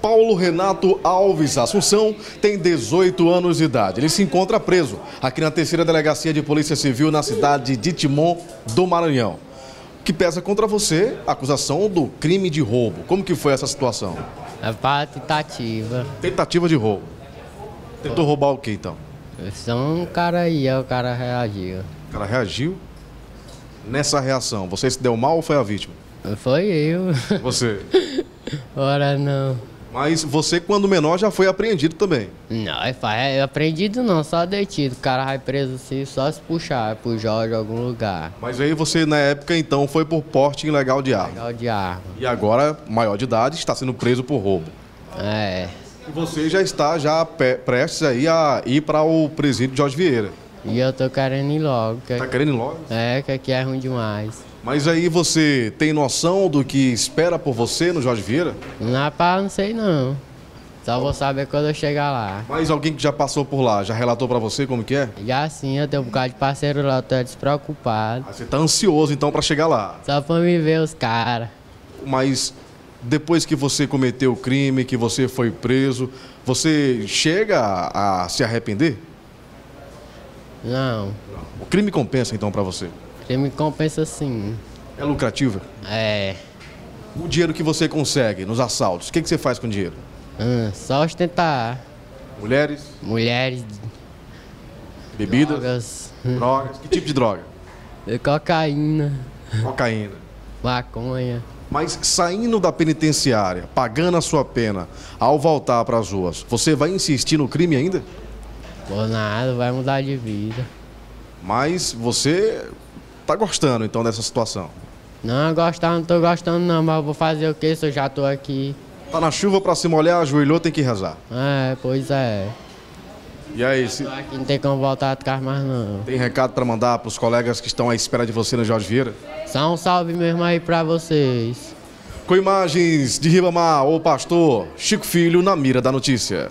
Paulo Renato Alves Assunção tem 18 anos de idade. Ele se encontra preso aqui na 3ª Delegacia de Polícia Civil na cidade de Timon do Maranhão. Que pesa contra você a acusação do crime de roubo. Como que foi essa situação? É para tentativa. Tentativa de roubo. Tentou roubar o que então? São um cara aí, o cara reagiu. O cara reagiu? Nessa reação, você se deu mal ou foi a vítima? Foi eu. Você? Ora não. Mas você, quando menor, já foi apreendido também? Não, é apreendido não, só detido. O cara vai preso assim, só se puxar pro Jorge em algum lugar. Mas aí você, na época, então, foi por porte ilegal de arma? Ilegal de arma. E agora, maior de idade, está sendo preso por roubo. É. E você já está prestes aí a ir para o presídio de Jorge Vieira. E eu tô querendo ir logo. Tá querendo ir logo? É, que aqui é ruim demais. Mas aí você tem noção do que espera por você no Jorge Vieira? Rapaz, não sei não. Só vou saber quando eu chegar lá. Mas alguém que já passou por lá, já relatou pra você como que é? Já sim, eu tenho um bocado de parceiro lá, eu tô despreocupado. Ah, você tá ansioso então pra chegar lá? Só pra me ver os caras. Mas depois que você cometeu o crime, que você foi preso, você chega a se arrepender? Não. O crime compensa então pra você? Me compensa sim. É lucrativo? É. O dinheiro que você consegue nos assaltos, o que você faz com o dinheiro? Só ostentar. Mulheres? Mulheres. Bebidas? Drogas. Drogas. Que tipo de droga? Cocaína. Cocaína. Maconha. Mas saindo da penitenciária, pagando a sua pena, ao voltar para as ruas, você vai insistir no crime ainda? Por nada, vai mudar de vida. Mas você... tá gostando então dessa situação? Não, gostar não tô gostando não, mas vou fazer o que se eu já tô aqui? Tá na chuva pra se molhar, ajoelhou, tem que rezar. É, pois é. E aí? Se... aqui não tem como voltar atrás mais não. Tem recado pra mandar pros colegas que estão à espera de você no Jorge Vieira? Só um salve mesmo aí pra vocês. Com imagens de Ribamar, o pastor Chico Filho na Mira da Notícia.